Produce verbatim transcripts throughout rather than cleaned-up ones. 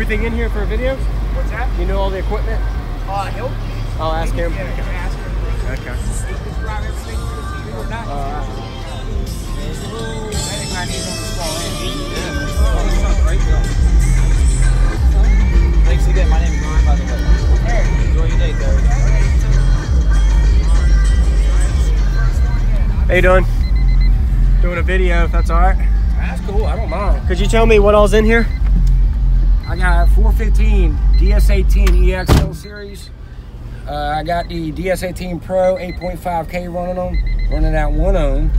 everything in here for videos? What's that? You know all the equipment? Uh, he'll, I'll ask him. Yeah, ask him. Okay. He can drive everything to the T V or not. Uh, I think I need him to call in. Yeah. Oh, he's on the right though. Thanks again. My name is Ron, by the way. Hey. Enjoy your day, Derek. How you doing? Doing a video, if that's all right. That's cool. I don't mind. Could you tell me what all's in here? I got four fifteen D S eighteen E X L series. Uh, I got the D S eighteen Pro eight point five K running them, running that one ohm,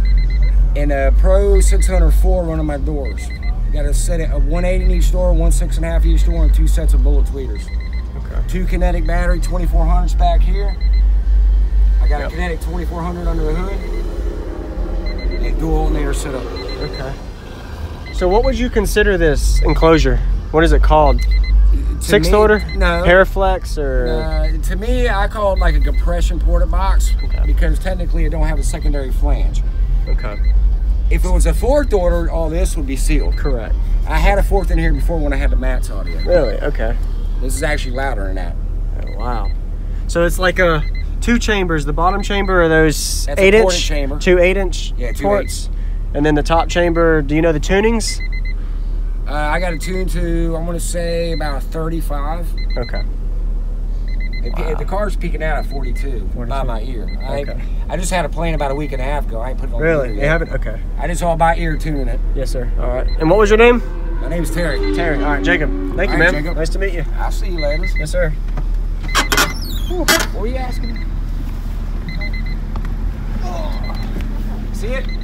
and a Pro six hundred four running my doors. Got a set of one eight in each door, one six and a half each door, and two sets of bullet tweeters. Okay. Two kinetic battery twenty-four hundreds back here. I got yep. a kinetic twenty-four hundred under the hood, and a dual alternator setup. Okay. So what would you consider this enclosure? What is it called? To Sixth me, order? No. Paraflex or? No. To me, I call it like a compression porta box okay. because technically it don't have a secondary flange. Okay. If it was a fourth order, all this would be sealed. Correct. I had a fourth in here before when I had the mats on it. Really? Okay. This is actually louder than that. Oh, wow. So it's like a two chambers. The bottom chamber are those That's eight a inch chamber. Two eight inch. Yeah, two ports. Eights. And then the top chamber, do you know the tunings? Uh, I got it tuned to, I'm going to say, about thirty-five. Okay. It, wow. it, the car's peeking out at forty-two, forty-two. By my ear. I, okay. I just had a plane about a week and a half ago. I ain't put it on Really? You haven't? Okay. I just all by ear tuning it. Yes, sir. All right. And what was your name? My name's Terry. Terry. All right, Jacob. Thank all you, right, man. Jacob. Nice to meet you. I'll see you later. Yes, sir. Ooh, what were you asking? Oh. See it? Yeah.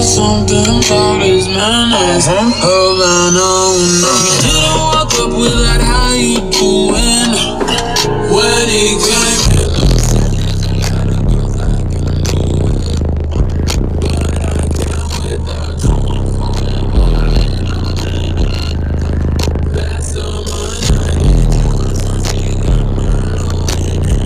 There's something about his manners. Oh, I know. He didn't walk up with that, how you doing? When he came in, I got a girl that can do it, but I can't with her. Don't want forever. That's all my night. He got me feeling good.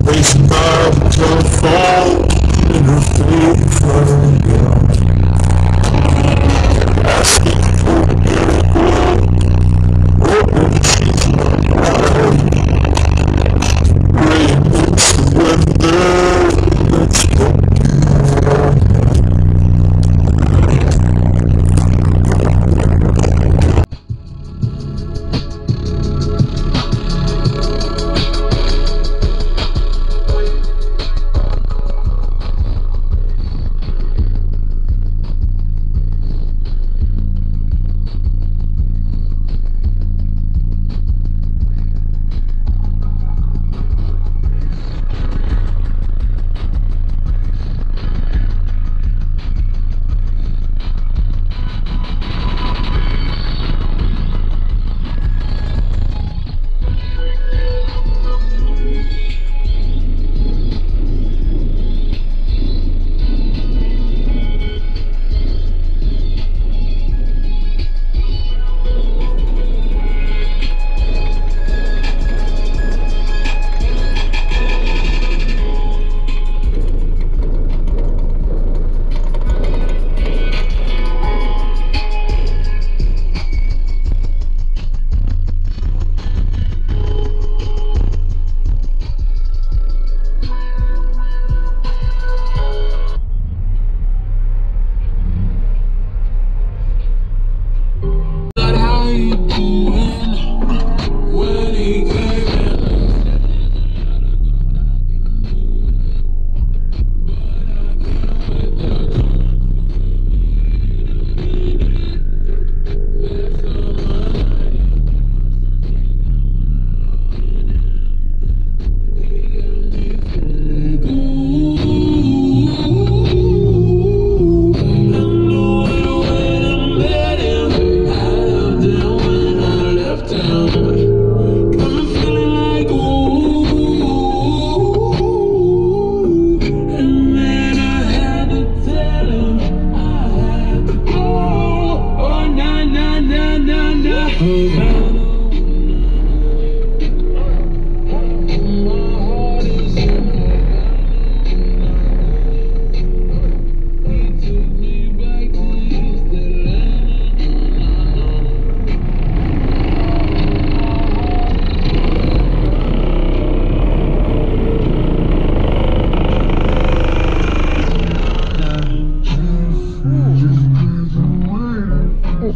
We're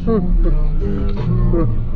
Sure.